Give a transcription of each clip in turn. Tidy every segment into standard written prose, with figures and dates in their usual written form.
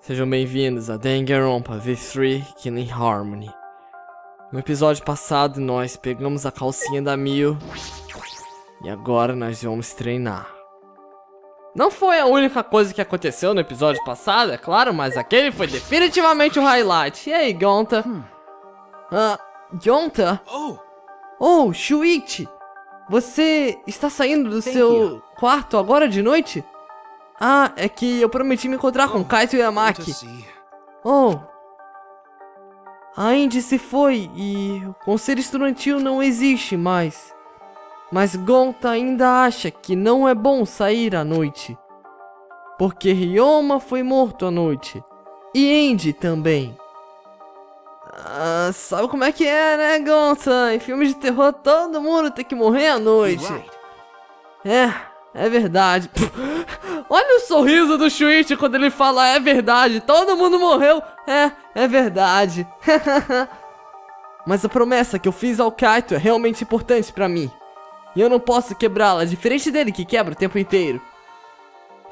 Sejam bem-vindos a Danganronpa V3 Killing Harmony. No episódio passado nós pegamos a calcinha da Mio e agora nós vamos treinar. Não foi a única coisa que aconteceu no episódio passado, é claro, mas aquele foi definitivamente o highlight. E aí, Gonta? Gonta? Oh, Shuichi! Você está saindo do seu quarto agora de noite? Ah, é que eu prometi me encontrar com Kaito e a Maki. A Indy se foi e o conselho estudantil não existe mais. Mas Gonta ainda acha que não é bom sair à noite, porque Ryoma foi morto à noite. E Indy também. Ah, sabe como é que é, né, Gonta? Em filmes de terror todo mundo tem que morrer à noite. É verdade. Olha o sorriso do Shuichi quando ele fala, é verdade, todo mundo morreu, é verdade. Mas a promessa que eu fiz ao Kaito é realmente importante pra mim. E eu não posso quebrá-la, diferente dele que quebra o tempo inteiro.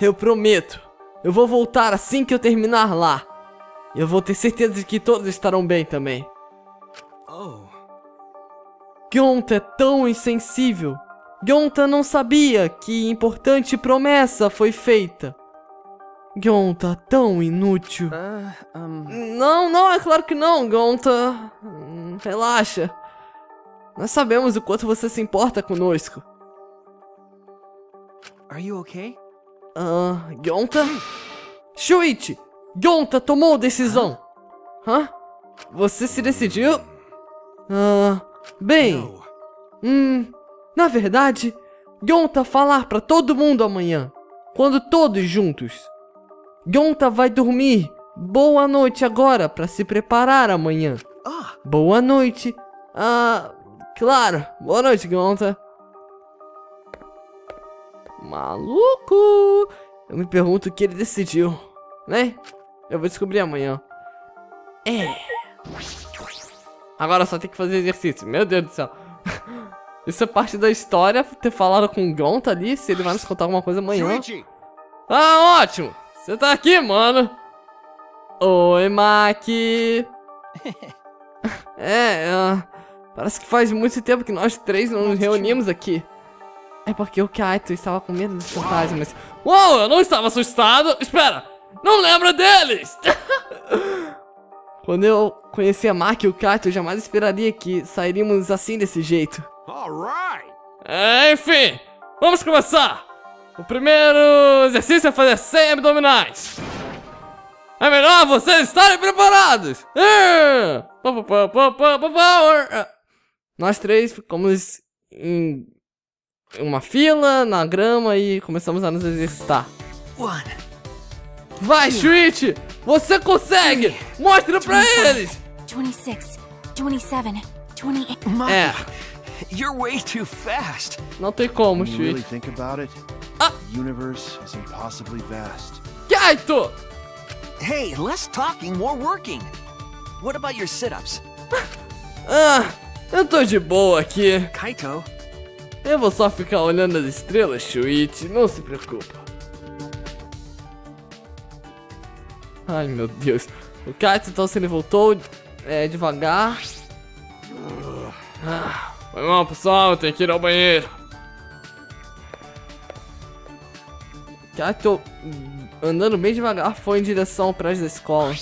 Eu prometo, eu vou voltar assim que eu terminar lá. E eu vou ter certeza de que todos estarão bem também. Gonta é tão insensível. Gonta não sabia que importante promessa foi feita. Gonta, tão inútil. Não, é claro que não, Gonta. Relaxa. Nós sabemos o quanto você se importa conosco. Are you okay? Gonta? Shuichi! Gonta tomou decisão. Você se decidiu? Bem... Na verdade, Gonta falar pra todo mundo amanhã, quando todos juntos. Gonta vai dormir. Boa noite agora pra se preparar amanhã. Boa noite. Claro. Boa noite, Gonta. Maluco. Eu me pergunto o que ele decidiu, né? Eu vou descobrir amanhã. Agora só tem que fazer exercício. Meu Deus do céu. Isso é parte da história, ter falado com o Gonta ali, se ele vai nos contar alguma coisa amanhã. Ótimo! Você tá aqui, mano! Oi, Maki! Parece que faz muito tempo que nós três não nos reunimos aqui. É porque o Kaito estava com medo dos fantasmas. Eu não estava assustado! Espera! Não lembra deles! Quando eu conheci a Maki e o Kaito, eu jamais esperaria que sairíamos assim desse jeito. Enfim, vamos começar. O primeiro exercício é fazer 100 abdominais. É melhor vocês estarem preparados. Nós três ficamos em uma fila na grama e começamos a nos exercitar. Vai, Shuichi, você consegue. Mostra pra eles. 26, 27, 28. You're way too fast. Não tem como, Shuichi. Really think about it. The universe is impossibly vast. Kaito! Hey, less talking, more working. What about your sit-ups? Eu tô de boa aqui. Kaito. Eu vou só ficar olhando as estrelas, Shuichi. Não se preocupa. Ai, meu Deus. O Kaito, então, se ele voltou devagar. Foi mal, pessoal, eu tenho que ir ao banheiro. Kaito, andando bem devagar, foi em direção ao prédio da escola.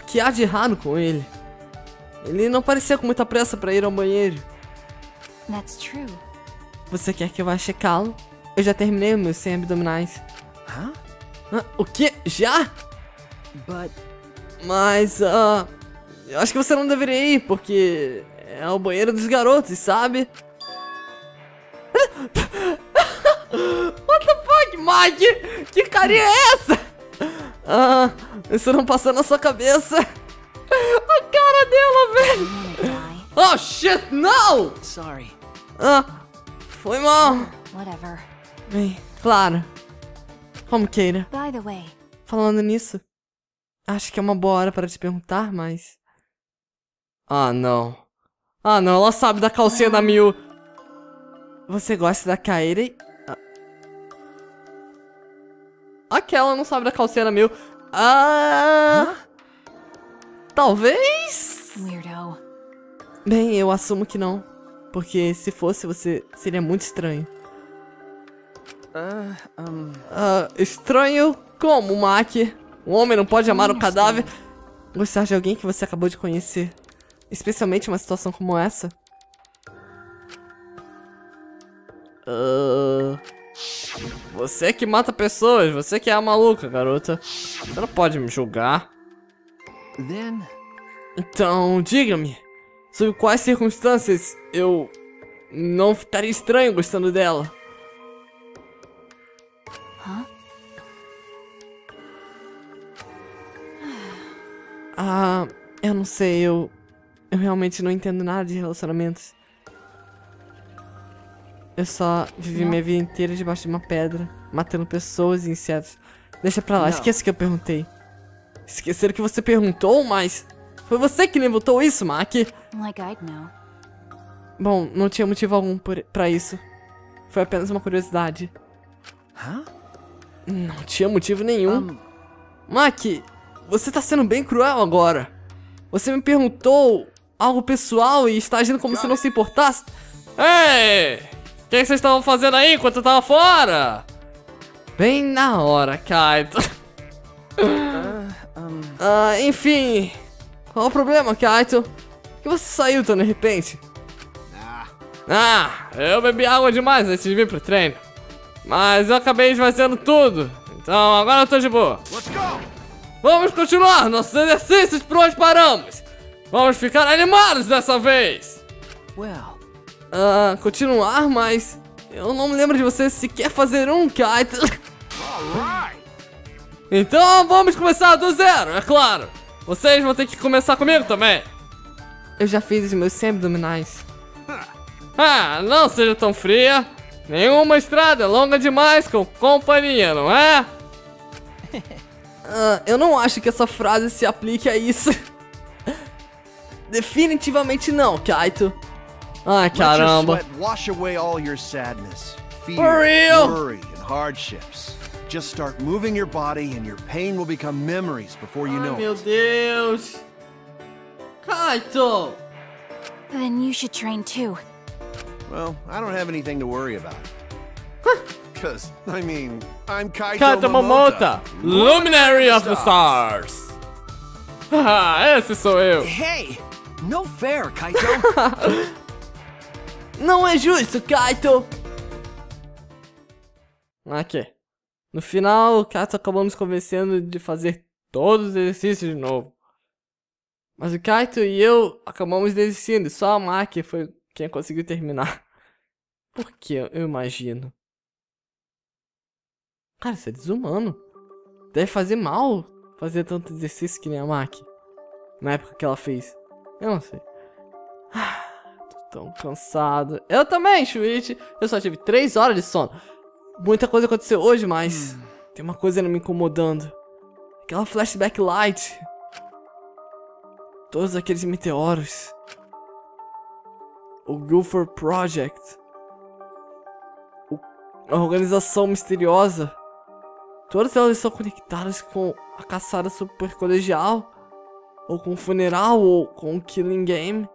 O que há de errado com ele? Ele não parecia com muita pressa para ir ao banheiro. That's true. Você quer que eu vá checá-lo? Eu já terminei meus 100 abdominais. O que? Já? Mas, eu acho que você não deveria ir, porque... é o banheiro dos garotos, sabe? What the fuck, Mike? Que carinha é essa? Isso não passou na sua cabeça. A cara dela, velho. Oh, shit, não! Sorry. Foi mal. Whatever. Bem, claro. Como queira. By the way. Falando nisso, acho que é uma boa hora para te perguntar, mas... Ah, não, ela sabe da calcinha da Mio. Você gosta da Kaede? que ela não sabe da calceira meu. Ah... Talvez... Weirdo. Bem, eu assumo que não. Porque se fosse, você seria muito estranho. Estranho como, Maki? Um homem não pode amar um cadáver? Gostar de alguém que você acabou de conhecer. Especialmente uma situação como essa. Você que mata pessoas, você que é a maluca, garota. Você não pode me julgar. Então, diga-me, sob quais circunstâncias eu não ficaria estranho gostando dela? Ah, eu não sei, eu realmente não entendo nada de relacionamentos. Eu só vivi minha vida inteira debaixo de uma pedra, matando pessoas e insetos. Deixa pra lá, esquece que eu perguntei. Esqueceram que você perguntou, mas... Foi você que levantou isso, Maki. Bom, não tinha motivo algum pra isso. Foi apenas uma curiosidade. Não tinha motivo nenhum. Maki, você tá sendo bem cruel agora. Você me perguntou algo pessoal e está agindo como se não se importasse. Ei! O que vocês estavam fazendo aí enquanto eu tava fora? Bem na hora, Kaito. Enfim... Qual o problema, Kaito? Por que você saiu tão de repente? Eu bebi água demais antes de vir pro treino. Mas eu acabei esvaziando tudo. Então agora eu tô de boa. Vamos continuar nossos exercícios por onde paramos. Vamos ficar animados dessa vez. Continuar, mas... Eu não me lembro de você sequer fazer um, Kaito. Então vamos começar do zero, é claro. Vocês vão ter que começar comigo também. Eu já fiz os meus 100 abdominais. Não seja tão fria. Nenhuma estrada é longa demais com companhia, não é? Eu não acho que essa frase se aplique a isso. Definitivamente não, Kaito. Ai, caramba. For real? Just start moving your body and your pain will become memories before you know. Meu Deus. Kaito. Then you should train too. Well, I don't have anything to worry about. Cuz I mean, I'm Kaito Momota, luminary of the stars. Esse sou eu. Hey, no fair, Kaito. Não é justo, Kaito. Ok. No final, o Kaito acabou nos convencendo de fazer todos os exercícios de novo. Mas o Kaito e eu acabamos desistindo, só a Maki foi quem conseguiu terminar. Por que? Eu imagino. Cara, isso é desumano. Deve fazer mal fazer tanto exercício que nem a Maki. Na época que ela fez. Eu não sei. Tô tão cansado. Eu também, Shuichi. Eu só tive 3 horas de sono. Muita coisa aconteceu hoje, mas tem uma coisa me incomodando. Aquela flashback light. Todos aqueles meteoros. O Guilford Project. A organização misteriosa. Todas elas estão conectadas com a caçada super colegial. Ou com o funeral, ou com o Killing Game.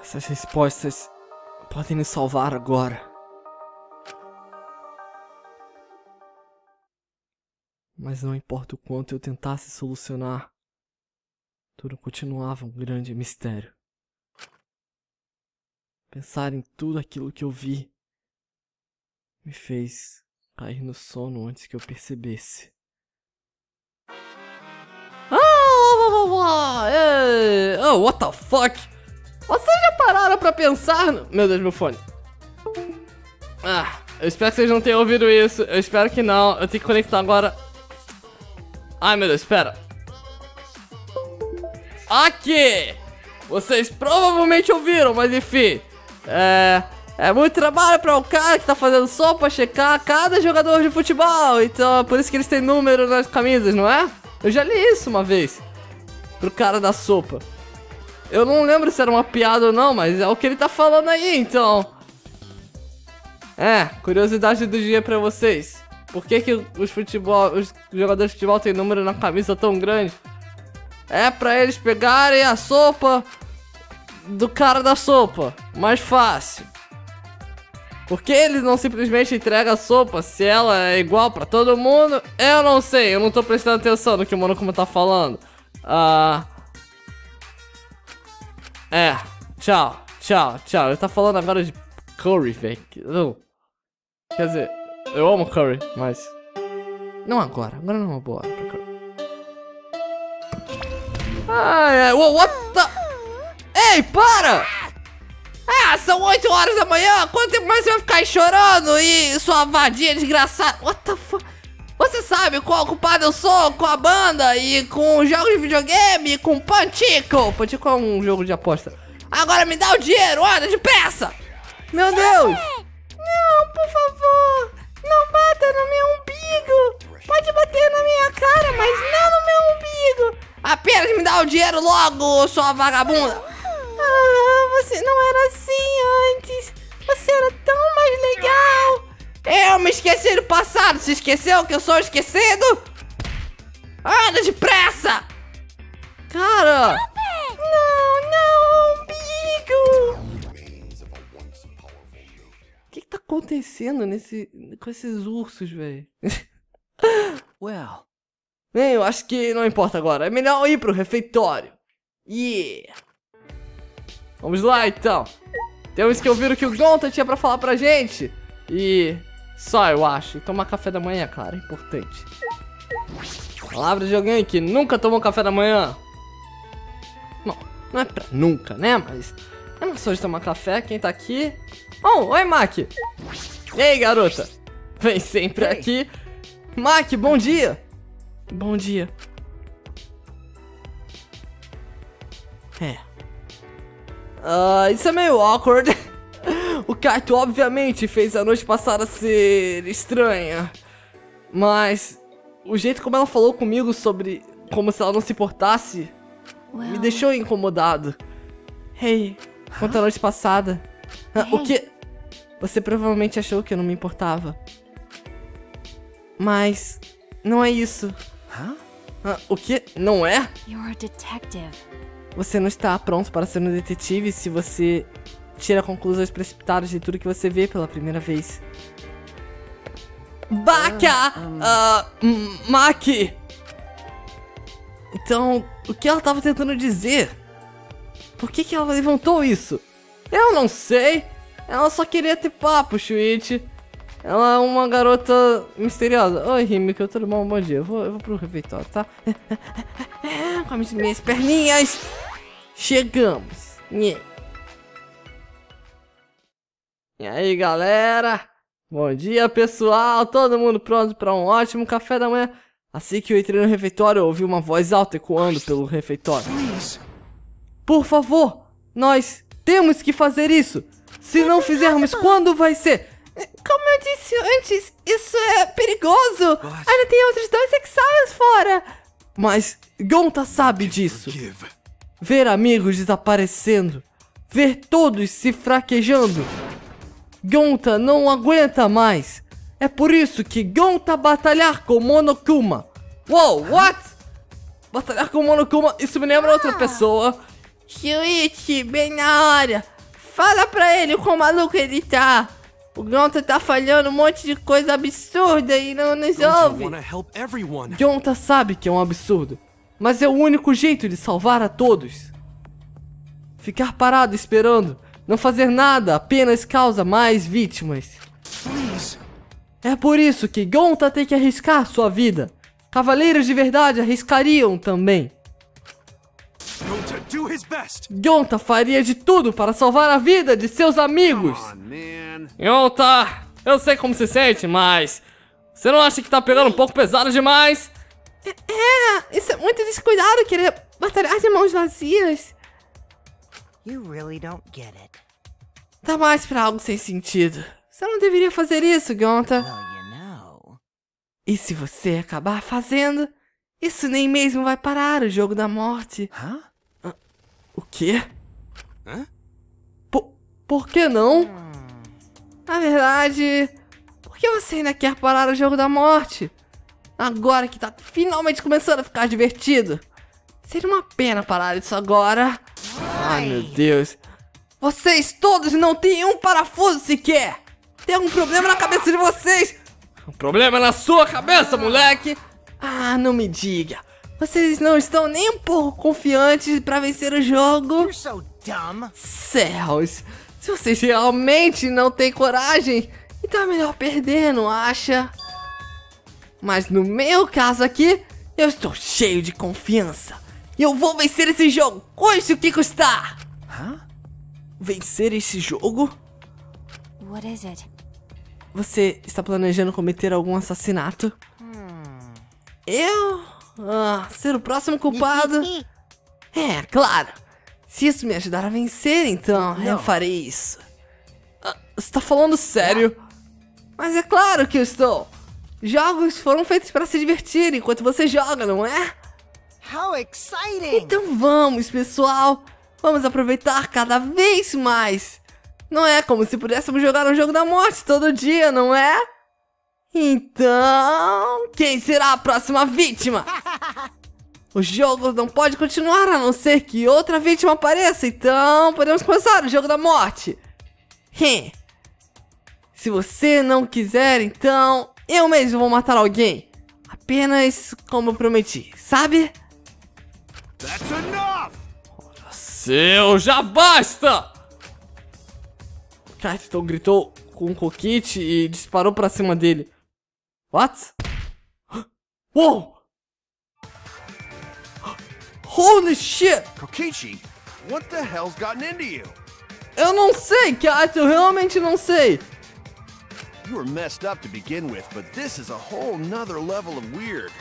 Essas respostas podem nos salvar agora. Mas não importa o quanto eu tentasse solucionar, tudo continuava um grande mistério. Pensar em tudo aquilo que eu vi me fez cair no sono antes que eu percebesse. What the fuck? Vocês já pararam pra pensar no... Meu Deus, meu fone. Eu espero que vocês não tenham ouvido isso. Eu espero que não. Eu tenho que conectar agora. Ai, meu Deus, espera. Aqui! Vocês provavelmente ouviram, mas enfim. É muito trabalho pra um cara que tá fazendo só pra checar cada jogador de futebol. Então é por isso que eles têm número nas camisas, não é? Eu já li isso uma vez. Pro cara da sopa. Eu não lembro se era uma piada ou não, mas é o que ele tá falando aí, então. Curiosidade do dia pra vocês. Por que que os jogadores de futebol têm número na camisa tão grande? É pra eles pegarem a sopa do cara da sopa, mais fácil. Por que ele não simplesmente entrega a sopa se ela é igual pra todo mundo? Eu não sei, eu não tô prestando atenção no que o Monokuma tá falando. É, tchau. Ele tá falando agora de curry, velho. Quer dizer, eu amo curry, mas... não agora, agora não é uma boa hora pra curry. Ah, é, what the... Ei, para! Ah, são 8 horas da manhã, quanto tempo mais você vai ficar aí chorando e sua vadia desgraçada? What the fuck? Você sabe qual culpado eu sou com a banda e com jogos de videogame e com Pantico? Pantico é um jogo de aposta. Agora me dá o dinheiro, anda depressa! Meu Deus! Não, por favor! Não bata no meu umbigo! Pode bater na minha cara, mas não no meu umbigo! Apenas me dá o dinheiro logo, sua vagabunda! Ah, você não era assim antes! Você era tão mais legal! Eu me esqueci do passado! Se esqueceu que eu sou esquecido? Anda depressa! Cara! Não, umbigo! O que tá acontecendo com esses ursos, velho? Well. Bem, eu acho que não importa agora. É melhor ir pro refeitório. Yeah! Vamos lá, então. Temos que ouvir o que o Gonta tinha pra falar pra gente. E... só eu acho. E tomar café da manhã, claro, é importante. Palavra de alguém que nunca tomou café da manhã. Bom, não é pra nunca, né? Mas é uma só de tomar café, quem tá aqui... Oh, oi, Maki. E aí, garota? Vem sempre aqui. Maki, bom dia. Bom dia. É... isso é meio awkward. O Kaito obviamente fez a noite passar a ser estranha. Mas o jeito como ela falou comigo sobre como se ela não se importasse me deixou incomodado. Hey, quanto à noite passada. O que? Você provavelmente achou que eu não me importava. Mas não é isso. O que? Não é? Você não está pronto para ser um detetive se você tira conclusões precipitadas de tudo que você vê pela primeira vez. Baca! Maki! Então, o que ela estava tentando dizer? Por que que ela levantou isso? Eu não sei! Ela só queria ter papo, Shuichi. Ela é uma garota misteriosa. Oi, Himiko, tudo bom? Bom dia. Eu vou pro refeitório, tá? Com as minhas perninhas. Chegamos. E aí, galera. Bom dia, pessoal. Todo mundo pronto pra um ótimo café da manhã. Assim que eu entrei no refeitório, eu ouvi uma voz alta ecoando pelo refeitório. Por favor, nós temos que fazer isso. Se não fizermos, quando vai ser? Como eu disse antes, isso é perigoso. Ainda tem outros 2 exilers fora. Mas Gonta sabe disso. Ver amigos desaparecendo. Ver todos se fraquejando. Gonta não aguenta mais. É por isso que Gonta batalhar com Monokuma. Wow, what? Batalhar com Monokuma, isso me lembra outra pessoa. Shuichi, bem na hora. Fala pra ele quão maluco ele tá. O Gonta tá falhando um monte de coisa absurda e não nos ouve. Gonta sabe que é um absurdo, mas é o único jeito de salvar a todos. Ficar parado esperando, não fazer nada, apenas causa mais vítimas. É por isso que Gonta tem que arriscar sua vida. Cavaleiros de verdade arriscariam também. Gonta faria de tudo para salvar a vida de seus amigos. Gonta, eu sei como se sente, mas... você não acha que tá pegando um pouco pesado demais? Isso é muito descuidado, querer batalhar de mãos vazias. You really don't get it. Tá mais pra algo sem sentido. Você não deveria fazer isso, Gonta. E se você acabar fazendo, isso nem mesmo vai parar o jogo da morte. O quê? Por que não? Na verdade, por que você ainda quer parar o jogo da morte? Agora que tá finalmente começando a ficar divertido. Seria uma pena parar isso agora. Ai, meu Deus. Vocês todos não têm um parafuso sequer. Tem algum problema na cabeça de vocês? Um problema na sua cabeça, moleque. Ah, não me diga. Vocês não estão nem um pouco confiantes pra vencer o jogo? Céus. Se vocês realmente não têm coragem, então é melhor perder, não acha? Mas no meu caso aqui, eu estou cheio de confiança. E eu vou vencer esse jogo, custe o que custar. Hã? Vencer esse jogo? What is it? Você está planejando cometer algum assassinato? Eu? Ah, ser o próximo culpado? É, claro. Se isso me ajudar a vencer, então eu farei isso. Ah, você está falando sério? Mas é claro que eu estou. Jogos foram feitos para se divertir enquanto você joga, não é? How exciting! Então vamos, pessoal! Vamos aproveitar cada vez mais! Não é como se pudéssemos jogar um jogo da morte todo dia, não é? Então... quem será a próxima vítima? O jogo não pode continuar a não ser que outra vítima apareça, então podemos começar o jogo da morte! Se você não quiser, então... eu mesmo vou matar alguém. Apenas como eu prometi, sabe? Seu, já basta! Kaito gritou com o Kokichi e disparou pra cima dele. What? Wow! Holy shit! Kokichi, what the hell's gotten into you? Eu não sei, Kaito, eu realmente não sei. You were messed up to begin with, but this is a whole nother level of weird.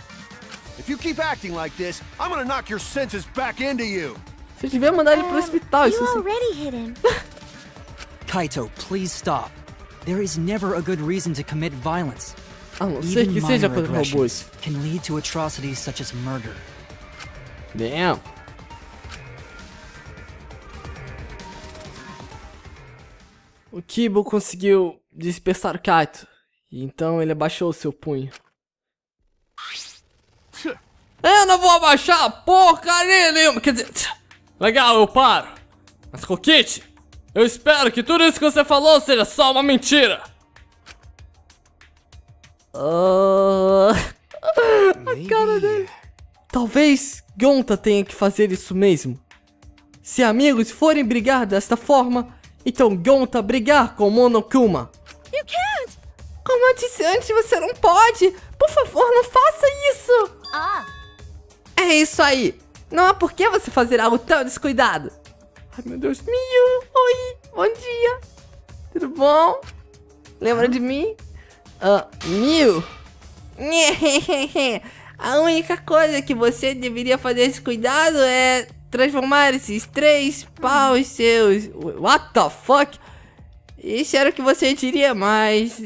If you keep acting like this, I'm gonna knock your senses back into you. Se eu tiver mandar ele pro hospital, isso. You already hit him. Kaito, please stop. There is never a good reason to commit violence. Even minor aggressions can lead to atrocities such as murder. Damn. O Kiibo conseguiu dispersar o Kaito, e então ele abaixou seu punho. Eu não vou abaixar porcaria nenhuma, quer dizer... legal, eu paro. Mas Kokichi, eu espero que tudo isso que você falou seja só uma mentira. A cara dele... Talvez Gonta tenha que fazer isso mesmo. Se amigos forem brigar desta forma... então Gonta brigar com Monokuma. You can't. Como eu disse antes, você não pode. Por favor, não faça isso. É isso aí. Não há por que você fazer algo tão descuidado. Ai, meu Deus. Mio, oi, bom dia. Tudo bom? Lembra de mim? Mio. A única coisa que você deveria fazer descuidado é... transformar esses 3 paus seus... What the fuck? Isso era o que você diria, mas...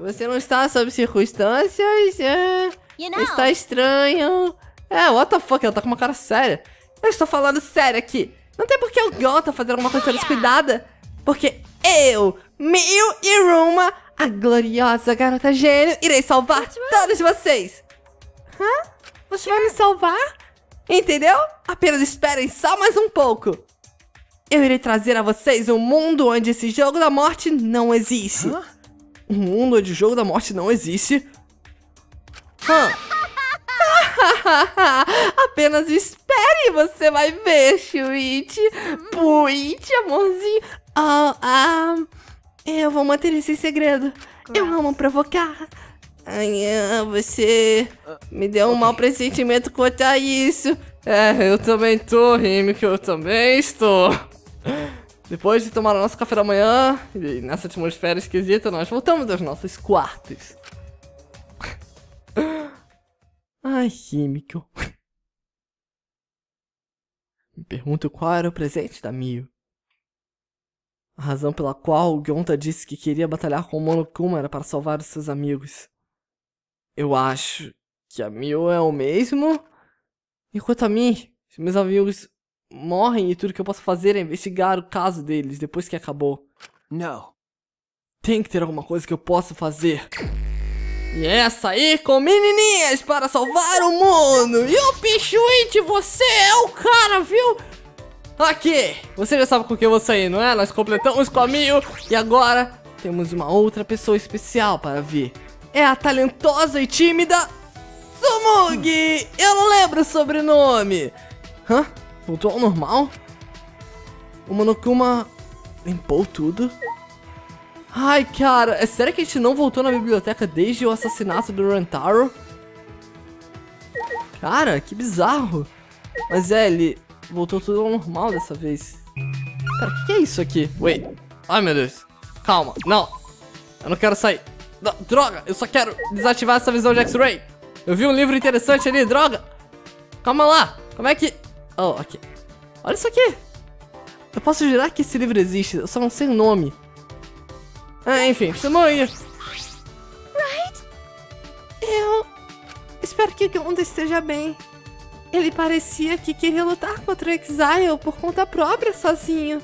você não está sob circunstâncias... está estranho... what the fuck? Ela tá com uma cara séria. Eu estou falando sério aqui. Não tem por que o Gonta fazer alguma coisa descuidada. Porque eu, Mio e Ryoma, a gloriosa garota gênio, irei salvar todos vocês. Hã? Você vai me salvar? Entendeu? Apenas esperem só mais um pouco. Eu irei trazer a vocês um mundo onde esse jogo da morte não existe. Um mundo onde o jogo da morte não existe? Apenas espere e você vai ver, Shuichi. Puichi, amorzinho. Eu vou manter esse segredo. Eu amo provocar. Você me deu um mau pressentimento quanto a isso. É, eu também tô, Himiko, eu também estou. Depois de tomar o nosso café da manhã, e nessa atmosfera esquisita, nós voltamos aos nossos quartos. Ai, Himiko. Me pergunto qual era o presente da Mio. A razão pela qual o Gonta disse que queria batalhar com o Monokuma era para salvar os seus amigos. Eu acho que a Mio é o mesmo. Enquanto a mim, os meus amigos morrem e tudo que eu posso fazer é investigar o caso deles depois que acabou. Não. Tem que ter alguma coisa que eu possa fazer. E essa aí com menininhas para salvar o mundo. E o Pichuit, você é o cara, viu? Aqui, você já sabe com quem eu vou sair, não é? Nós completamos com a Mio. E agora temos uma outra pessoa especial para vir. É a talentosa e tímida Tsumugi. Eu não lembro o sobrenome. Hã? Voltou ao normal? O Monokuma limpou tudo? Ai, cara, é sério que a gente não voltou na biblioteca desde o assassinato do Rantaro? Cara, que bizarro. Mas é, ele voltou tudo ao normal dessa vez. Cara, o que é isso aqui? Wait. Ai, meu Deus. Calma, não. Eu não quero sair. Droga, eu só quero desativar essa visão de X-Ray. Eu vi um livro interessante ali, droga. Calma lá, como é que... Oh, ok. Olha isso aqui. Eu posso jurar que esse livro existe, eu só não sei o nome. Ah, enfim, Tsumugi. Right? Eu... espero que Gonta esteja bem. Ele parecia que queria lutar contra o Exile por conta própria, sozinho.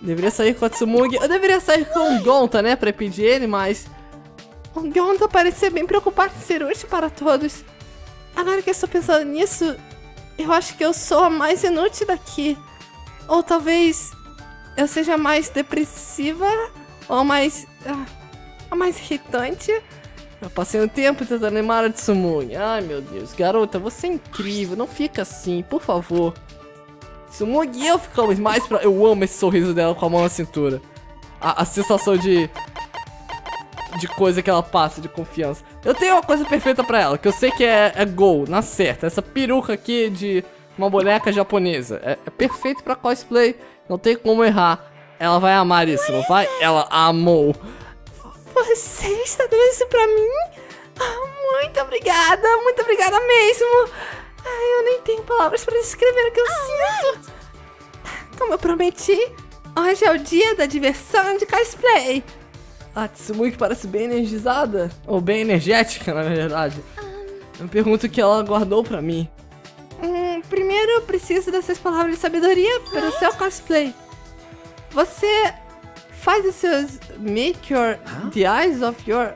Deveria sair com a Tsumugi. Eu deveria sair com o Gonta, né, pra impedir ele, mas... o Gonta parecia bem preocupado em ser útil para todos. Agora que eu estou pensando nisso, eu acho que eu sou a mais inútil daqui. Ou talvez eu seja mais depressiva... ou mais... a mais irritante. Eu passei um tempo tentando animar a Tsumugi. Ai, meu Deus. Garota, você é incrível. Não fica assim, por favor. Tsumugi e eu ficamos mais pra... eu amo esse sorriso dela com a mão na cintura. A sensação de... de coisa que ela passa, de confiança. Eu tenho uma coisa perfeita pra ela, que eu sei que é gol, na certa. Essa peruca aqui de uma boneca japonesa. É perfeito pra cosplay. Não tem como errar. Ela vai amar isso, não vai? Ela amou. Você está dando isso pra mim? Muito obrigada mesmo. Ai, eu nem tenho palavras pra descrever o que eu sinto. Como eu prometi, hoje é o dia da diversão de cosplay. A Tsumugi parece bem energizada. Ou bem energética, na verdade. Eu pergunto o que ela guardou pra mim. Primeiro eu preciso dessas palavras de sabedoria para o seu cosplay. Você faz os seus... the eyes of your...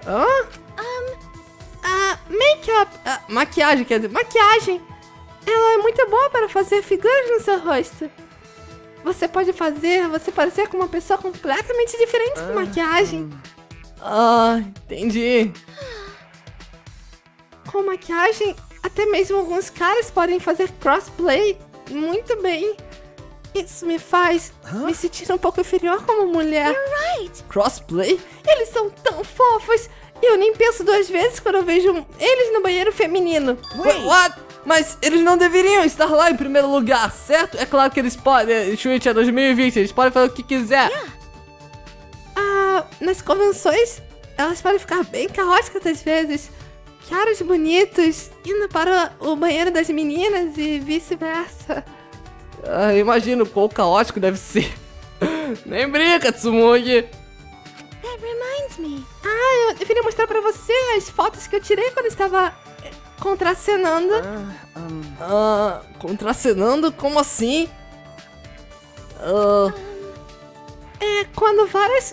make-up... maquiagem, quer dizer, maquiagem. Ela é muito boa para fazer figuras no seu rosto. Você pode fazer você parecer com uma pessoa completamente diferente com maquiagem. Ah, entendi. Com maquiagem, até mesmo alguns caras podem fazer crossplay muito bem. Isso me faz me sentir um pouco inferior como mulher. Crossplay? Eles são tão fofos. Eu nem penso duas vezes quando eu vejo eles no banheiro feminino. Wait, what? Mas eles não deveriam estar lá em primeiro lugar, certo? É claro que eles podem. Shuichi é 2020, eles podem fazer o que quiser. Nas convenções, elas podem ficar bem caóticas às vezes. Caras bonitos indo para o banheiro das meninas e vice-versa. Imagino o quão caótico deve ser. Nem brinca, Tsumugi. That reminds me. Eu deveria mostrar pra você as fotos que eu tirei quando eu estava contracenando. Contracenando? Como assim? É quando vários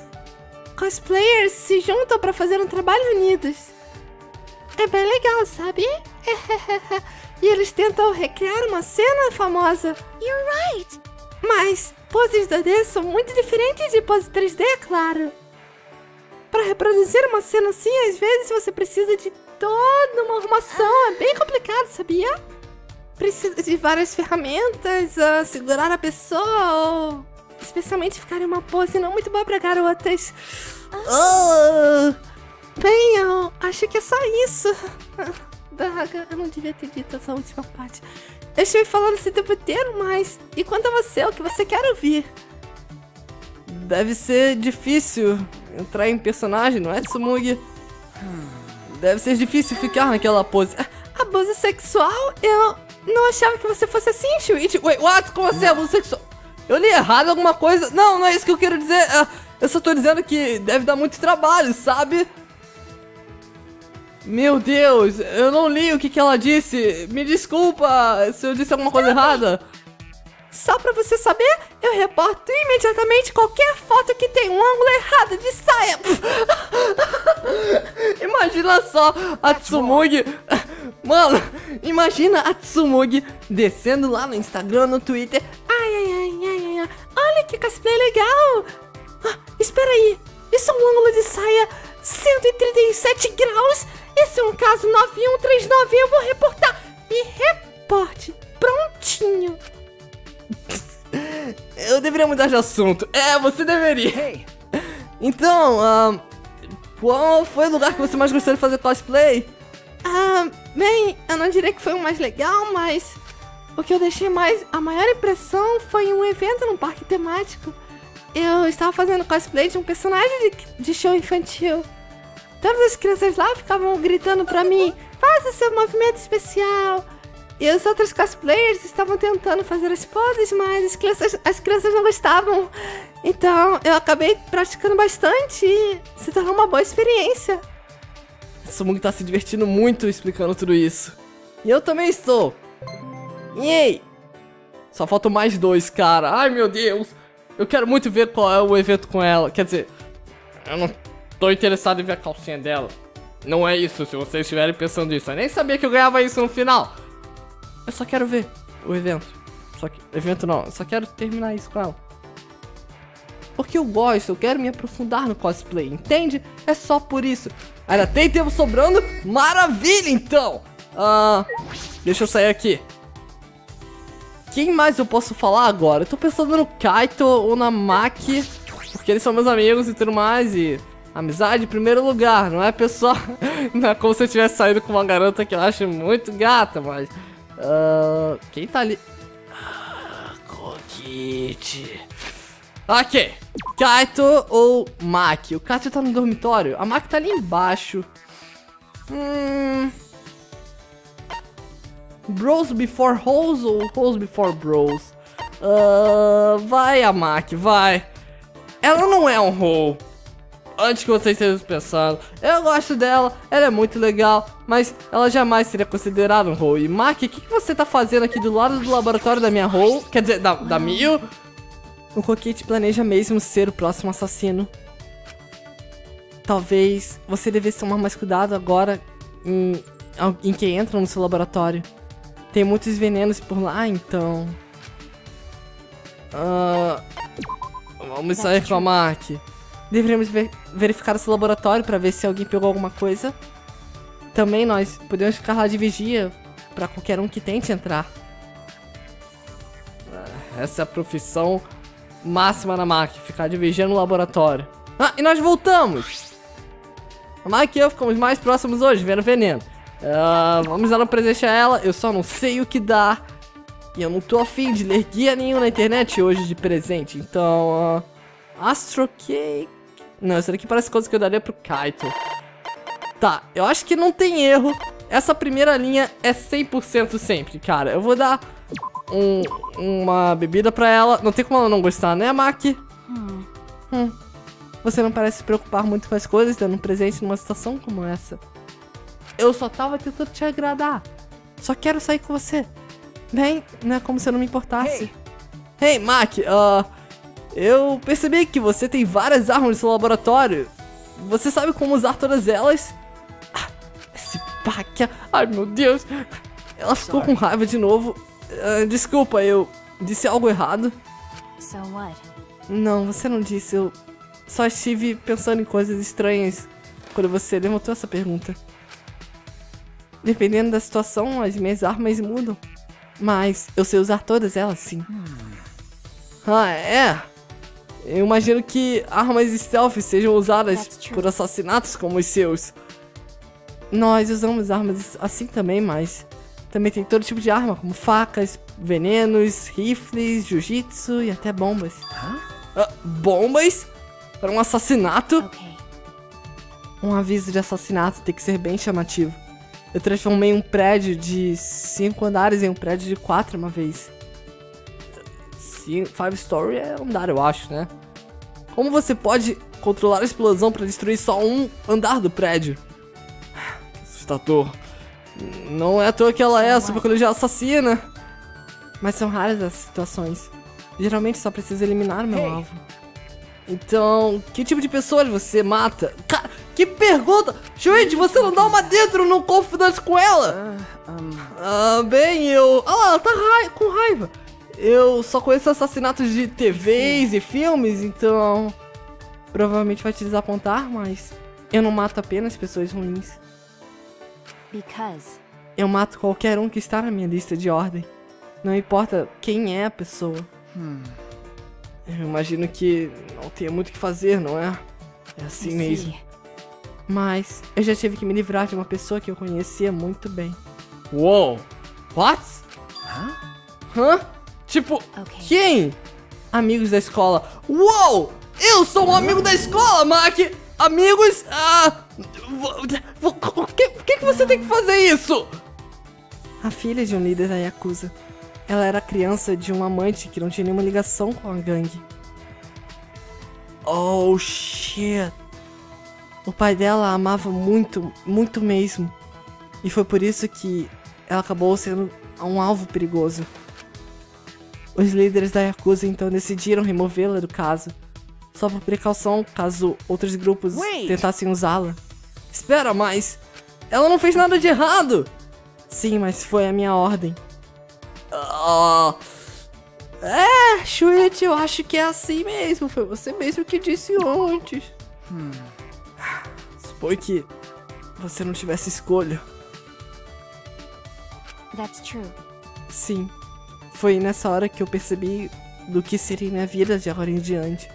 cosplayers se juntam pra fazer um trabalho unidos. É bem legal, sabe? E eles tentam recriar uma cena famosa. Mas poses 2D são muito diferentes de poses 3D, é claro. Para reproduzir uma cena assim, às vezes você precisa de toda uma arrumação. É bem complicado, sabia? Precisa de várias ferramentas, segurar a pessoa, ou especialmente ficar em uma pose não muito boa para garotas. Bem, eu acho que é só isso. Eu não devia ter dito essa última parte. Eu estive falando esse tempo inteiro, mas... e quanto a você, o que você quer ouvir? Deve ser difícil entrar em personagem, não é, Tsumugi? Deve ser difícil ficar naquela pose. Abuso sexual? Eu não achava que você fosse assim, Shuichi. Wait, what? Como assim, abuso sexual? Eu li errado alguma coisa? Não, não é isso que eu quero dizer. Eu só tô dizendo que deve dar muito trabalho, sabe? Meu Deus, eu não li o que ela disse. Me desculpa se eu disse alguma coisa errada. Só pra você saber, eu reporto imediatamente qualquer foto que tem um ângulo errado de saia. Imagina só a Tsumugi. Mano, imagina a Tsumugi descendo lá no Instagram, no Twitter. Ai, ai, ai, ai, ai, olha que cosplay legal. Ah, espera aí, isso é um ângulo de saia 137 graus. Esse é um caso 9139, eu vou reportar. E reporte, prontinho. Eu deveria mudar de assunto. É, você deveria. Então, qual foi o lugar que você mais gostou de fazer cosplay? Bem, eu não diria que foi o mais legal, mas o que eu deixei mais... A maior impressão foi um evento num parque temático. Eu estava fazendo cosplay de um personagem de show infantil. Todas as crianças lá ficavam gritando pra mim, faça seu movimento especial. E os outros cosplayers estavam tentando fazer as poses, mas as crianças não gostavam. Então, eu acabei praticando bastante e se tornou uma boa experiência. A Tsumugi tá se divertindo muito explicando tudo isso. E eu também estou. E aí? Só faltam mais dois, cara. Ai, meu Deus. Eu quero muito ver qual é o evento com ela. Quer dizer, eu não tô interessado em ver a calcinha dela. Não é isso, se vocês estiverem pensando nisso. Eu nem sabia que eu ganhava isso no final. Eu só quero ver o evento. Só que, evento não, eu só quero terminar isso com ela. Porque eu gosto, eu quero me aprofundar no cosplay, entende? É só por isso. Ainda tem tempo sobrando? Maravilha, então! Deixa eu sair aqui. Quem mais eu posso falar agora? Eu tô pensando no Kaito ou na Maki, porque eles são meus amigos e tudo mais, e... Amizade em primeiro lugar, não é, pessoal? Não é como se eu tivesse saído com uma garota que eu acho muito gata, mas... quem tá ali? Kokichi. Ok, Kaito ou Maki? O Kaito tá no dormitório, a Maki tá ali embaixo. Bros before hoes ou hoes before bros? Vai a Maki, vai. Ela não é um hoe. Antes que vocês tenham pensado, eu gosto dela, ela é muito legal, mas ela jamais seria considerada um hoe. E Maki, o que você tá fazendo aqui do lado do laboratório da minha hoe? Quer dizer, da Mio? O Kokichi planeja mesmo ser o próximo assassino. Talvez você devesse tomar mais cuidado agora em quem entra no seu laboratório. Tem muitos venenos por lá, então... vamos sair com a Maki. Deveríamos verificar esse laboratório para ver se alguém pegou alguma coisa. Também nós podemos ficar lá de vigia para qualquer um que tente entrar. Essa é a profissão máxima na Maki, ficar de vigia no laboratório. Ah, e nós voltamos! A Maki e eu ficamos mais próximos hoje, vendo veneno. Vamos dar um presente a ela, eu só não sei o que dar. E eu não tô afim de ler guia nenhum na internet hoje de presente, então... Astro Cake... Não, isso daqui parece coisa que eu daria pro Kaito. Tá, eu acho que não tem erro. Essa primeira linha é 100% sempre, cara. Eu vou dar uma bebida pra ela. Não tem como ela não gostar, né, Maki? Você não parece se preocupar muito com as coisas, dando um presente numa situação como essa. Eu só tava tentando te agradar. Só quero sair com você. Bem, não é como se eu não me importasse. Hey Maki, eu percebi que você tem várias armas no seu laboratório. Você sabe como usar todas elas? Ah, esse paca... Ai, meu Deus. Ela ficou com raiva de novo. Desculpa, eu disse algo errado. Não, você não disse. Eu só estive pensando em coisas estranhas quando você levantou essa pergunta. Dependendo da situação, as minhas armas mudam. Mas eu sei usar todas elas, sim. Ah, é? Eu imagino que armas stealth sejam usadas por assassinatos como os seus. Nós usamos armas assim também, mas também tem todo tipo de arma, como facas, venenos, rifles, jiu-jitsu e até bombas. Bombas? Para um assassinato? Um aviso de assassinato tem que ser bem chamativo. Eu transformei um prédio de 5 andares em um prédio de 4 uma vez. 5-story é andar, eu acho, né? Como você pode controlar a explosão para destruir só um andar do prédio? Assustador. Não é à toa que ela é a supercolegial assassina. mas são raras as situações. Geralmente só preciso eliminar meu alvo. Então, que tipo de pessoas você mata? Que pergunta! Shuichi, você não dá uma dentro no confidante com ela? Bem, eu... Ah lá, ela tá com raiva. Eu só conheço assassinatos de TVs e filmes, então... Provavelmente vai te desapontar, mas... Eu não mato apenas pessoas ruins. Eu mato qualquer um que está na minha lista de ordem. Não importa quem é a pessoa. Eu imagino que não tenha muito o que fazer, não é? É assim mesmo. Mas eu já tive que me livrar de uma pessoa que eu conhecia muito bem. Uou! What? Hã? Tipo, quem? Amigos da escola. Uou! Eu sou um amigo da escola, Maki! Amigos, Por que você tem que fazer isso? A filha de um líder da Yakuza. Ela era criança de um amante que não tinha nenhuma ligação com a gangue. Oh, shit. O pai dela a amava muito, muito mesmo. E foi por isso que ela acabou sendo um alvo perigoso. Os líderes da Yakuza então decidiram removê-la do caso. Só por precaução, caso outros grupos tentassem usá-la. Espera, mas... Ela não fez nada de errado! Sim, mas foi a minha ordem. É, Shuichi, eu acho que é assim mesmo. Foi você mesmo que disse antes. Supõe que você não tivesse escolha. Sim, foi nessa hora que eu percebi do que seria minha vida de agora em diante.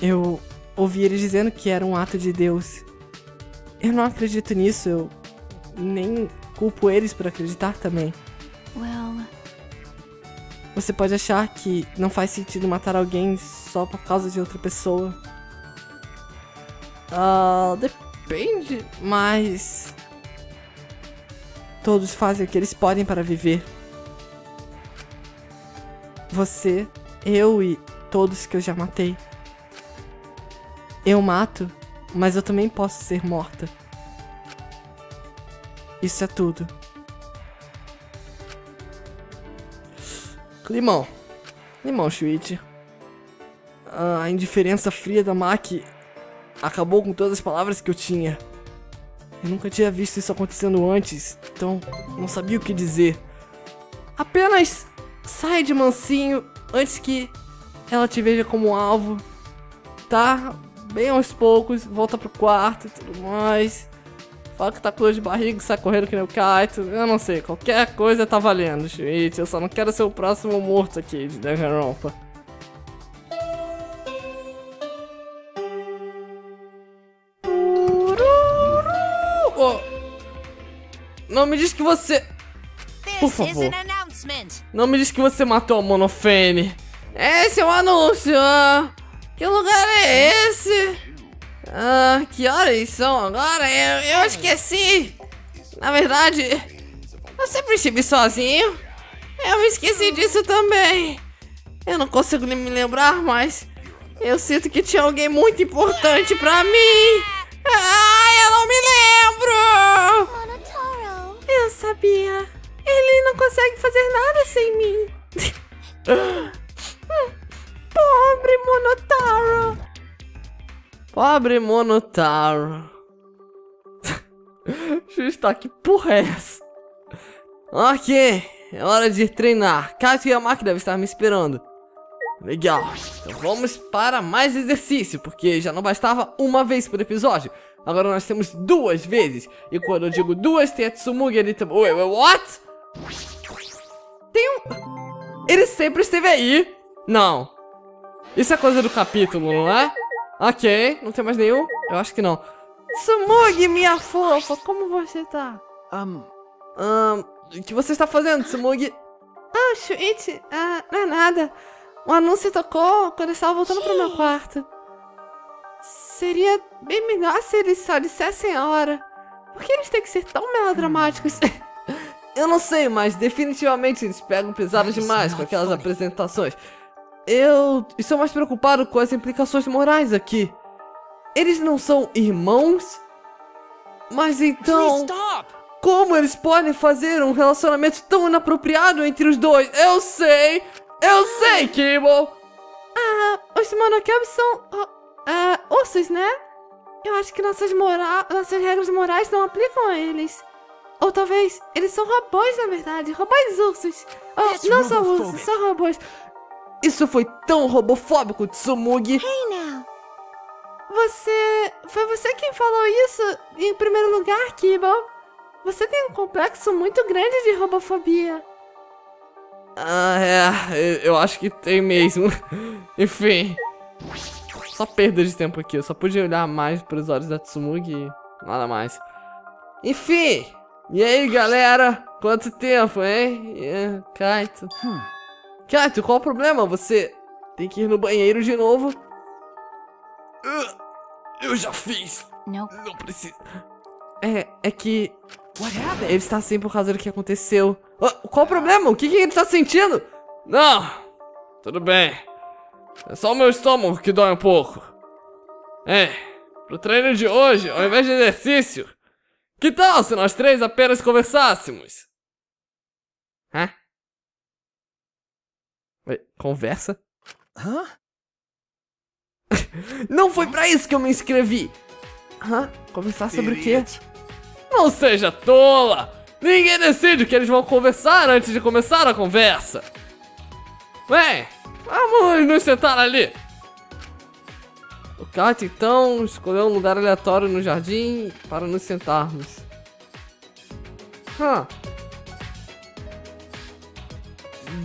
Eu ouvi eles dizendo que era um ato de Deus. Eu não acredito nisso, eu nem culpo eles por acreditar também. Você pode achar que não faz sentido matar alguém só por causa de outra pessoa. Depende, mas... Todos fazem o que eles podem para viver. Você, eu e todos que eu já matei. Eu mato, mas eu também posso ser morta. Isso é tudo. Limão. Limão, Shuichi. A indiferença fria da Maki acabou com todas as palavras que eu tinha. Eu nunca tinha visto isso acontecendo antes, então não sabia o que dizer. Apenas sai de mansinho antes que ela te veja como alvo, tá? Bem aos poucos, volta pro quarto e tudo mais. Fala que tá com dor de barriga e sai correndo que nem o Kaito. Eu não sei, qualquer coisa tá valendo, Shuichi. Eu só não quero ser o próximo morto aqui de Danganronpa. Oh. Não me diz que você... Por favor. Não me diz que você matou a Monophanie. Esse é um anúncio. Que lugar é esse? Que horas são agora? Eu esqueci! Na verdade, eu sempre estive sozinho. Eu me esqueci disso também. Eu não consigo nem me lembrar, mas eu sinto que tinha alguém muito importante pra mim. Ai, eu não me lembro! Monotaro. Eu sabia. Ele não consegue fazer nada sem mim. Pobre Monotaro. Pobre Monotaro. Justa, que porra é essa? Ok, é hora de treinar. Kaito e a Maki devem estar me esperando. Legal, então vamos para mais exercício, porque já não bastava uma vez por episódio. Agora nós temos duas vezes. E quando eu digo duas, tem a Tsumugi ali também. What? Tem um... Ele sempre esteve aí. Não. Isso é coisa do capítulo, não é? Ok, não tem mais nenhum? Eu acho que não. Tsumugi, minha fofa, como você tá? O que você está fazendo, Tsumugi? Shuichi, não é nada. O anúncio tocou quando eu estava voltando pro meu quarto. Seria bem melhor se eles só dissessem a hora. Por que eles têm que ser tão melodramáticos? Eu não sei, mas definitivamente eles pegam pesado demais com aquelas apresentações. Eu estou mais preocupado com as implicações morais aqui. Eles não são irmãos? Mas então... Como eles podem fazer um relacionamento tão inapropriado entre os dois? Eu sei, Kiibo! Ah, os monokubs são ursos, né? Eu acho que nossas regras morais não aplicam a eles. Ou talvez eles são robôs, na verdade. Robôs ursos. Oh, não são ursos, são robôs. Isso foi tão robofóbico, Tsumugi. Hey, now. Foi você quem falou isso em primeiro lugar, Kiibo? Você tem um complexo muito grande de robofobia. Ah, é. Eu acho que tem mesmo. Enfim. Só perda de tempo aqui. Eu só podia olhar mais para os olhos da Tsumugi e nada mais. Enfim. E aí, galera? Quanto tempo, hein? Kaito. Kaito, qual o problema? Você tem que ir no banheiro de novo? Eu já fiz. Não precisa. É que... Ele está assim por causa do que aconteceu. Qual o problema? O que ele está sentindo? Não, tudo bem. É só o meu estômago que dói um pouco. Pro treino de hoje, ao invés de exercício, que tal se nós três apenas conversássemos? Hã? Conversa? Hã? Não foi pra isso que eu me inscrevi. Hã? Conversar sobre o quê? Não seja tola! Ninguém decide o que eles vão conversar antes de começar a conversa! Bem, vamos nos sentar ali! O Kaito então escolheu um lugar aleatório no jardim para nos sentarmos.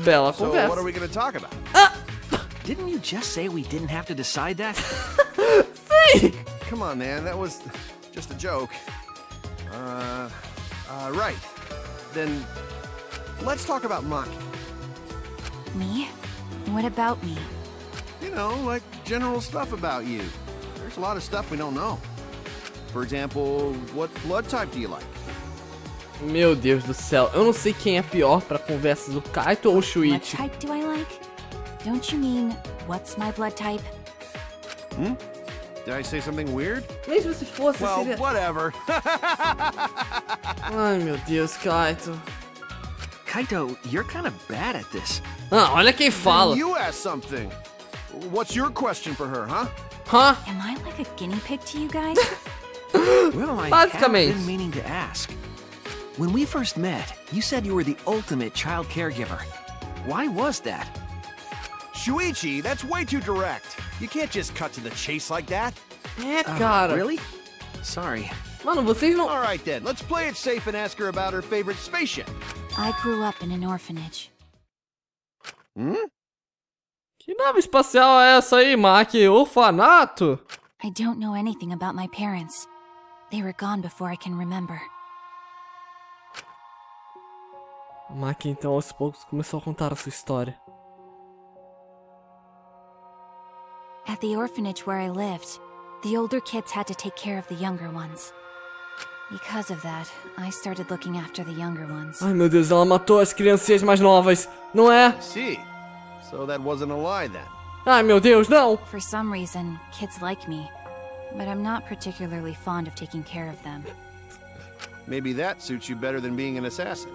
Bela conversa. Então, o que vamos falar? Didn't you just say we didn't have to decide that? Sim! Come on, man, that was just a joke. Right. Then let's talk about Maki. Me? What about me? You know, like general stuff about you. There's a lot of stuff we don't know. For example, what blood type do you like? Meu Deus do céu, eu não sei quem é pior para conversas, o Kaito ou o Shuichi. What type do I like? Don't you mean what's my blood type? Did I say something weird? Mesmo se fosse, well, seria... whatever. Ai, meu Deus, Kaito. Kaito, you're kind of bad at this. Ah, olha quem fala. Then you asked something. What's your question for her, huh? Huh? Am I like a guinea pig to you guys? Well, I have been meaning to ask. When we first met, you said you were the ultimate child caregiver. Why was that? Shuichi, that's way too direct. You can't just cut to the chase like that. Cara. Really? Sorry. Mano, vocês não... All right then, let's play it safe and ask her about her favorite spaceship. I grew up in an orphanage. Que nave espacial é essa aí, Maki? Orfanato? I don't know anything about my parents. They were gone before I can remember. Maki então aos poucos começou a contar a sua história. At the orphanage where I lived, the older kids had to take care of the younger ones. Because of that, I started looking after the younger ones. Ai, meu Deus, ela matou as criancinhas mais novas, não é? See. So that wasn't a lie then. Ai, meu Deus, não. For some reason, kids like me, but I'm not particularly fond of taking care of them. Maybe that suits you better than being an assassin.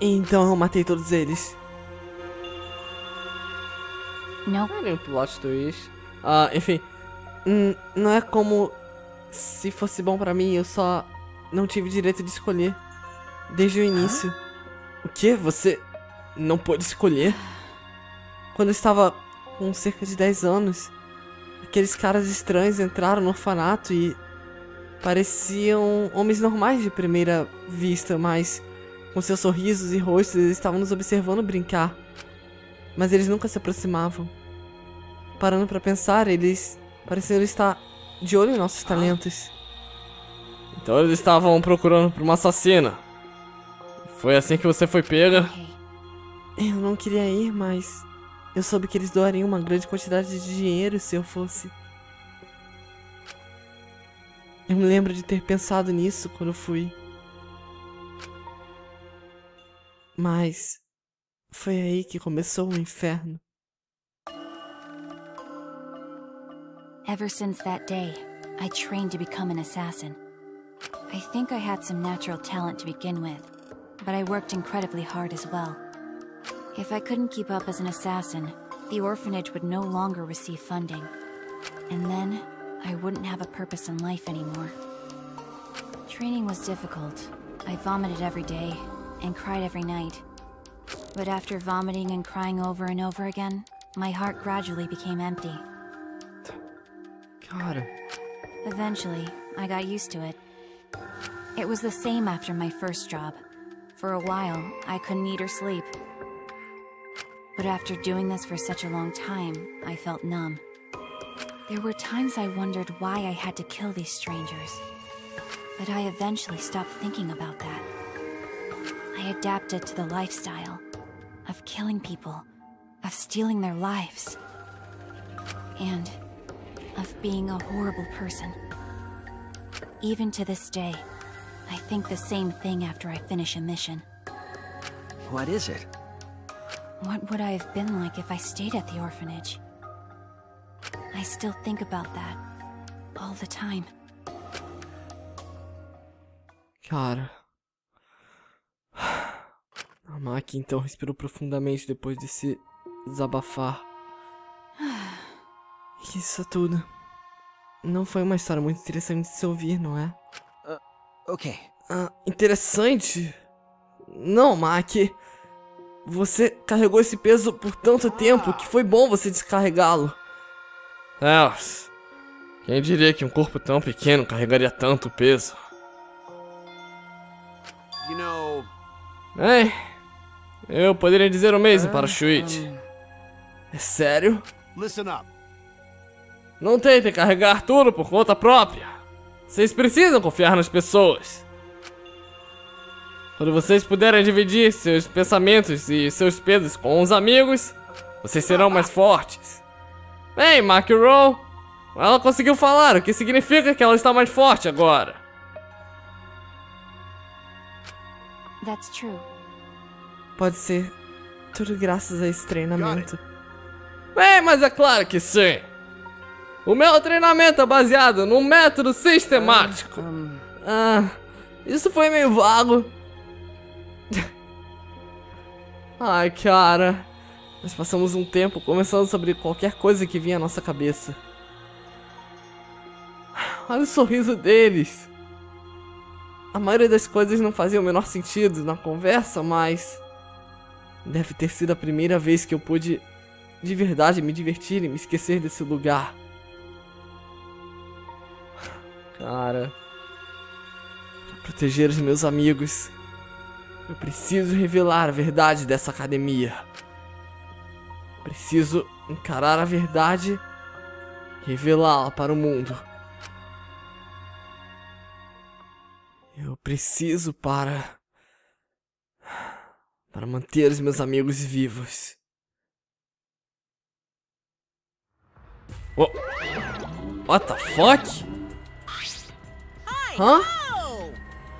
Então eu matei todos eles. Não. Não é nenhum plot twist. Enfim. Não é como se fosse bom pra mim, eu só não tive direito de escolher. Desde o início. O quê? Você não pôde escolher? Quando eu estava com cerca de 10 anos, aqueles caras estranhos entraram no orfanato e pareciam homens normais de primeira vista, mas com seus sorrisos e rostos eles estavam nos observando brincar. Mas eles nunca se aproximavam. Parando pra pensar, eles pareceram estar de olho em nossos talentos. Então eles estavam procurando por uma assassina. Foi assim que você foi pega? Eu não queria ir, mas eu soube que eles doariam uma grande quantidade de dinheiro se eu fosse. Eu me lembro de ter pensado nisso quando eu fui. Mas... foi aí que começou o inferno. Ever since that day, I trained to become an assassin. I think I had some natural talent to begin with, but I worked incredibly hard as well. If I couldn't keep up as an assassin, the orphanage would no longer receive funding. And then, I wouldn't have a purpose in life anymore. Training was difficult. I vomited every day, and cried every night. But after vomiting and crying over and over again, my heart gradually became empty. God. Eventually, I got used to it. It was the same after my first job. For a while, I couldn't eat or sleep. But after doing this for such a long time, I felt numb. There were times I wondered why I had to kill these strangers. But I eventually stopped thinking about that. I adapted to the lifestyle of killing people, of stealing their lives, and of being a horrible person. Even to this day, I think the same thing after I finish a mission. What is it? What would I have been like if I stayed at the orphanage? I still think about that all the time. Cara... A Maki então respirou profundamente depois de se desabafar. Isso tudo. Não foi uma história muito interessante de se ouvir, não é? Ok. Interessante? Não, Maki. Você carregou esse peso por tanto tempo que foi bom você descarregá-lo. Deus, quem diria que um corpo tão pequeno carregaria tanto peso? Bem, eu poderia dizer o mesmo para o Shuichi. É sério? Listen up. Não tentem carregar tudo por conta própria. Vocês precisam confiar nas pessoas. Quando vocês puderem dividir seus pensamentos e seus pesos com os amigos, vocês serão mais fortes. Bem, Maki Roll, ela conseguiu falar, o que significa que ela está mais forte agora. That's true. Pode ser tudo graças a esse treinamento. Bem, mas é claro que sim. O meu treinamento é baseado num método sistemático. Isso foi meio vago. Ai, cara. Nós passamos um tempo conversando sobre qualquer coisa que vinha à nossa cabeça. Olha o sorriso deles. A maioria das coisas não fazia o menor sentido na conversa, mas... Deve ter sido a primeira vez que eu pude, de verdade, me divertir e me esquecer desse lugar. Cara... Pra proteger os meus amigos... Eu preciso revelar a verdade dessa academia. Preciso encarar a verdade e revelá-la para o mundo. Eu preciso para manter os meus amigos vivos. Oh. What the fuck? Hã?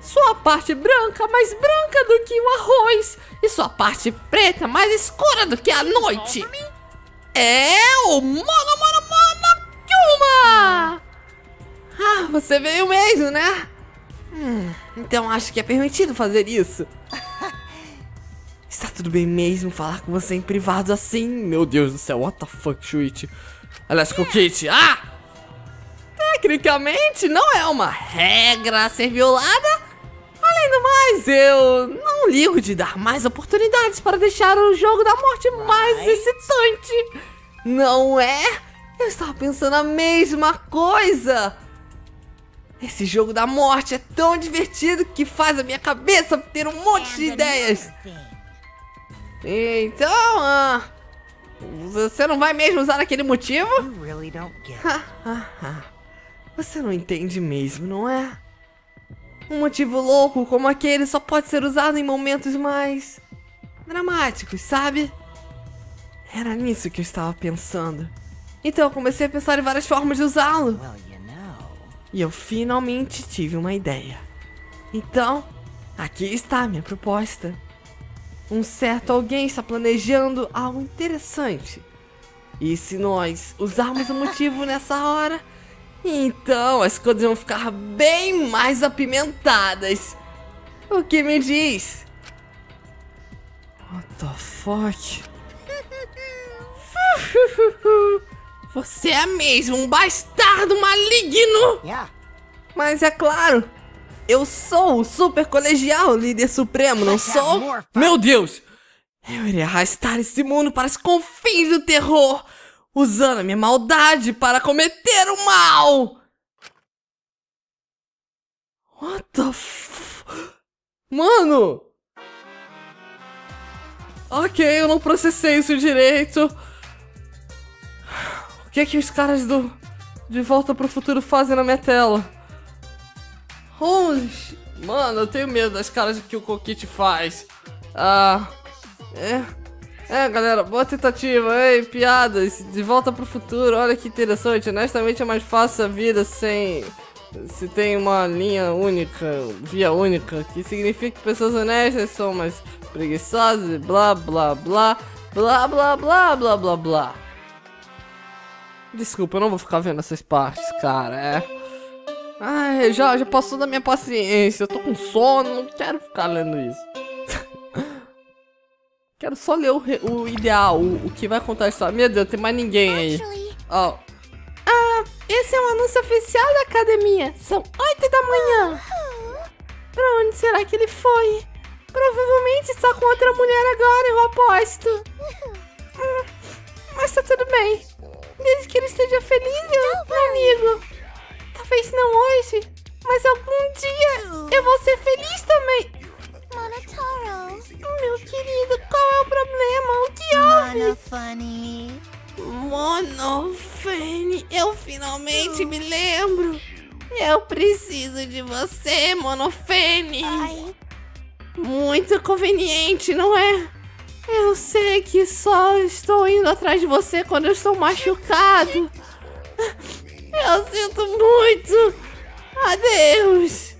Sua parte branca, mais branca do que o arroz. E sua parte preta, mais escura do que a noite. É o Monokuma! Ah, você veio mesmo, né? Então acho que é permitido fazer isso. Está tudo bem mesmo falar com você em privado assim? Meu Deus do céu, what the fuck, Shuichi? Aliás, Kokichi, tecnicamente não é uma regra a ser violada. Além do mais, eu não ligo de dar mais oportunidades para deixar o jogo da morte mais excitante. Não é? Eu estava pensando a mesma coisa. Esse jogo da morte é tão divertido que faz a minha cabeça ter um monte de ideias. Então, você não vai mesmo usar aquele motivo? Você não entende mesmo, não é? Um motivo louco como aquele só pode ser usado em momentos mais... dramáticos, sabe? Era nisso que eu estava pensando. Então eu comecei a pensar em várias formas de usá-lo. E eu finalmente tive uma ideia. Então, aqui está a minha proposta. Um certo alguém está planejando algo interessante. E se nós usarmos o motivo nessa hora, Então as coisas vão ficar bem mais apimentadas. O que me diz? What the fuck? Você é mesmo um bastardo maligno! Yeah. Mas é claro, eu sou o super colegial, líder supremo, não sou? Meu Deus! Eu irei arrastar esse mundo para os confins do terror, usando a minha maldade para cometer o mal! What the f... Mano! Ok, eu não processei isso direito. O que é que os caras do De Volta pro Futuro fazem na minha tela? Mano, eu tenho medo das caras que o Kokichi faz. Galera, boa tentativa, hein? Piadas, De Volta pro Futuro, olha que interessante. Honestamente é mais fácil a vida sem... Se tem uma linha única, via única, que significa que pessoas honestas são mais preguiçosas e blá blá blá blá blá blá blá blá blá. Desculpa, eu não vou ficar vendo essas partes, cara. Ai, já passou da minha paciência, eu tô com sono, não quero ficar lendo isso. Quero só ler o ideal, o que vai contar a história. Meu Deus, tem mais ninguém aí. Ó. Esse é um anúncio oficial da academia. São 8 da manhã. Pra onde será que ele foi? Provavelmente está com outra mulher agora, eu aposto. Mas tá tudo bem. Desde que ele esteja feliz, meu amigo. Talvez não hoje, mas algum dia eu vou ser feliz também. Monotaro. Meu querido, qual é o problema? O que houve? Monophanie, eu finalmente me lembro. Eu preciso de você, Monophanie. Muito conveniente, não é? Eu sei que só estou indo atrás de você quando eu estou machucado. Eu sinto muito. Adeus.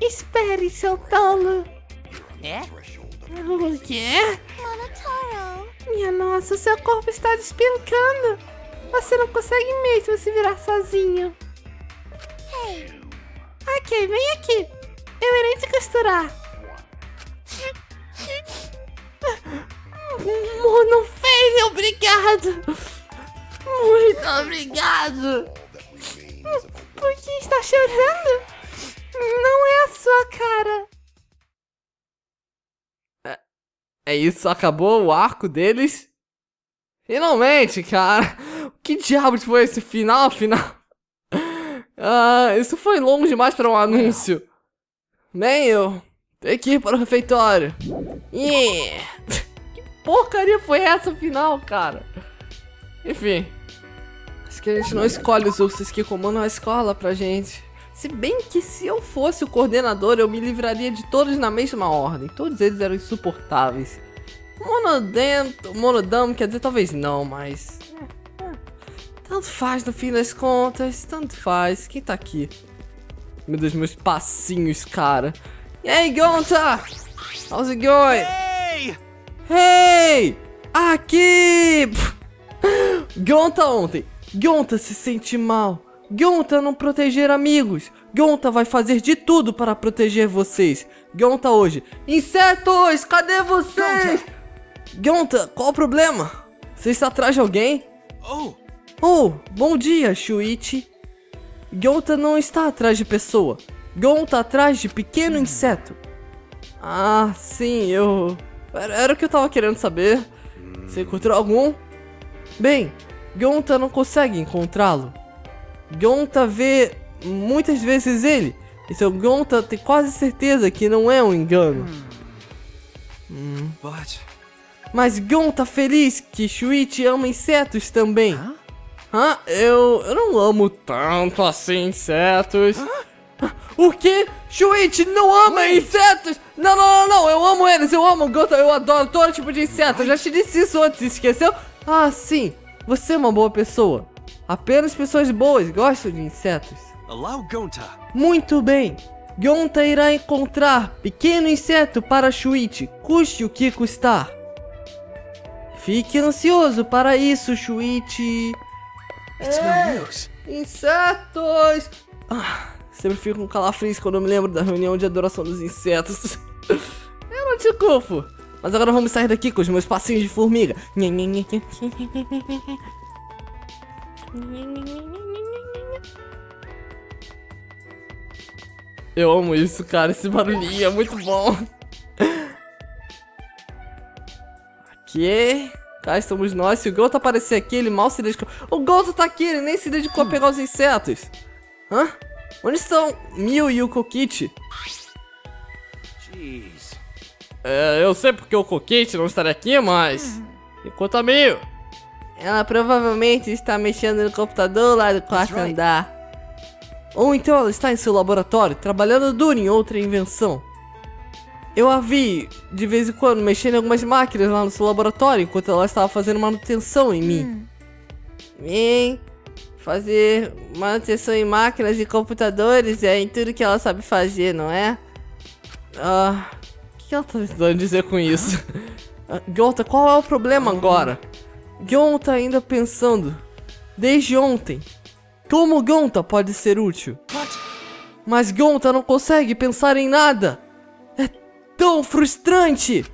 Espere, seu tolo. O quê? Minha nossa, seu corpo está despencando. Você não consegue mesmo se virar sozinho. Ok, vem aqui. Eu irei te costurar. Monofane, obrigado. Muito obrigado. Por que está chorando? Não é a sua cara. É isso, acabou o arco deles? Finalmente, cara! Que diabo foi esse final? Isso foi longo demais para um anúncio. Bem, eu tenho que ir para o refeitório. Que porcaria foi essa final, cara? Enfim. Acho que a gente não escolhe os ursos que comandam a escola pra gente. Se bem que se eu fosse o coordenador, eu me livraria de todos na mesma ordem. Todos eles eram insuportáveis. Monodento, Monodam, quer dizer, talvez não, mas... Tanto faz no fim das contas, tanto faz. Quem tá aqui? Meu Deus, meus passinhos, cara. E aí, Gonta? How's it going? Hey! Aqui! Gonta ontem. Gonta se sente mal. Gonta não proteger amigos. Gonta vai fazer de tudo para proteger vocês. Gonta hoje. Insetos, cadê vocês? Gonta, qual o problema? Você está atrás de alguém? Oh, bom dia, Shuichi. Gonta não está atrás de pessoa. Gonta atrás de pequeno inseto. Ah, sim, eu... Era o que eu tava querendo saber. Você encontrou algum? Bem, Gonta não consegue encontrá-lo. Gonta vê muitas vezes ele. Então Gonta tem quase certeza que não é um engano. Mas Gonta feliz que Shuichi ama insetos também. Eu não amo tanto assim insetos. O que? Shuichi não ama insetos? Não, eu amo eles, eu amo Gonta, eu adoro todo tipo de inseto. Eu já te disse isso antes, esqueceu? Ah, sim, você é uma boa pessoa. Apenas pessoas boas gostam de insetos. Muito bem. Gonta irá encontrar pequeno inseto para Shuichi, custe o que custar. Fique ansioso para isso, Shuichi. Insetos! Ah, sempre fico com calafrios quando eu me lembro da reunião de adoração dos insetos. Eu não te culpo. Mas agora vamos sair daqui com os meus passinhos de formiga. Eu amo isso, cara. Esse barulhinho é muito bom. Ok. Cá estamos nós. Se o Gonta aparecer aqui, ele mal se dedicou. O Gonta tá aqui, ele nem se dedicou a pegar os insetos. Hã? Onde estão Mio e o Kokichi? Jeez. É, eu sei porque o Kokichi não estaria aqui, mas... Enquanto a Mio. Ela provavelmente está mexendo no computador lá do quarto andar. Ou então ela está em seu laboratório, trabalhando duro em outra invenção. Eu a vi, de vez em quando, mexendo em algumas máquinas lá no seu laboratório, enquanto ela estava fazendo manutenção em mim. Bem, fazer manutenção em máquinas e computadores é em tudo que ela sabe fazer, não é? Ah, o que ela está tentando dizer com isso? Gonta, qual é o problema agora? Gonta ainda pensando, desde ontem. Como Gonta pode ser útil? Mas Gonta não consegue pensar em nada. É tão frustrante.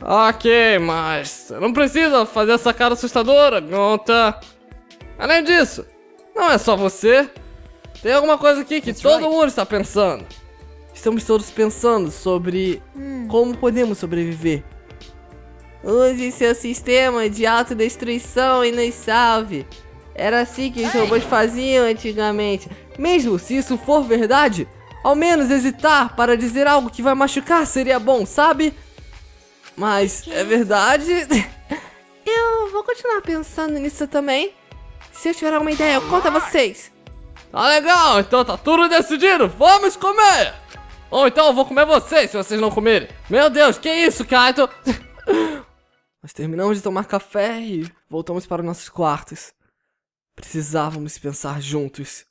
Ok, mas não precisa fazer essa cara assustadora, Gonta. Além disso, não é só você. Tem alguma coisa aqui que todo mundo está pensando. Estamos todos pensando sobre como podemos sobreviver. Use seu sistema de autodestruição e nos salve. Era assim que os robôs faziam antigamente. Mesmo se isso for verdade, ao menos hesitar para dizer algo que vai machucar seria bom, sabe? Mas é verdade. Eu vou continuar pensando nisso também. Se eu tiver alguma ideia, eu conto a vocês. Tá legal, então tá tudo decidido. Vamos comer! Ou então eu vou comer vocês, se vocês não comerem. Meu Deus, que isso, Kaito? Nós terminamos de tomar café e voltamos para nossos quartos. Precisávamos pensar juntos.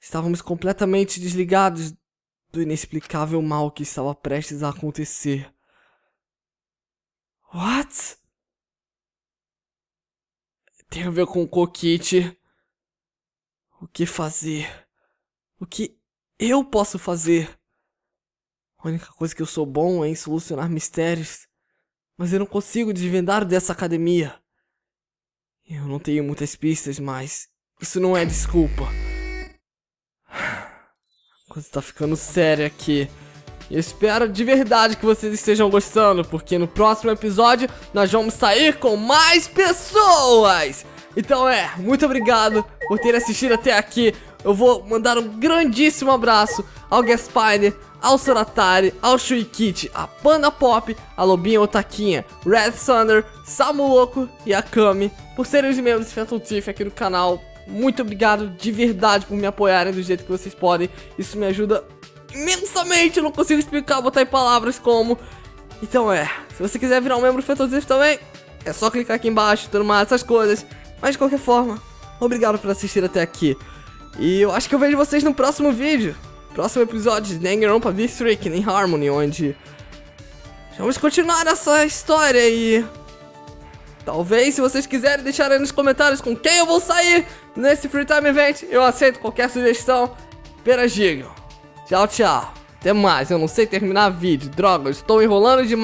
Estávamos completamente desligados do inexplicável mal que estava prestes a acontecer. What? Tem a ver com o Kokichi. O que fazer? O que eu posso fazer? A única coisa que eu sou bom é em solucionar mistérios. Mas eu não consigo desvendar dessa academia. Eu não tenho muitas pistas, mas isso não é desculpa. A coisa tá ficando séria aqui. Eu espero de verdade que vocês estejam gostando, porque no próximo episódio nós vamos sair com mais pessoas. Então muito obrigado por ter assistido até aqui. Eu vou mandar um grandíssimo abraço ao Gaspiner, ao Soratari, ao Shuichi, a Panda Pop, a Lobinha Otaquinha, Red Thunder, Samu Louco e a Kami por serem os membros do Phantom Thief aqui no canal. Muito obrigado de verdade por me apoiarem do jeito que vocês podem. Isso me ajuda imensamente, eu não consigo explicar, botar em palavras como. Então se você quiser virar um membro do Phantom Thief também, é só clicar aqui embaixo, tudo mais, essas coisas. Mas de qualquer forma, obrigado por assistir até aqui. E eu acho que eu vejo vocês no próximo vídeo. Próximo episódio de Danganronpa V3 Killing Harmony, onde vamos continuar essa história e... talvez, se vocês quiserem deixar aí nos comentários com quem eu vou sair nesse Free Time Event, eu aceito qualquer sugestão. Apenas digam. Tchau, tchau. Até mais. Eu não sei terminar vídeo. Droga, eu estou enrolando demais.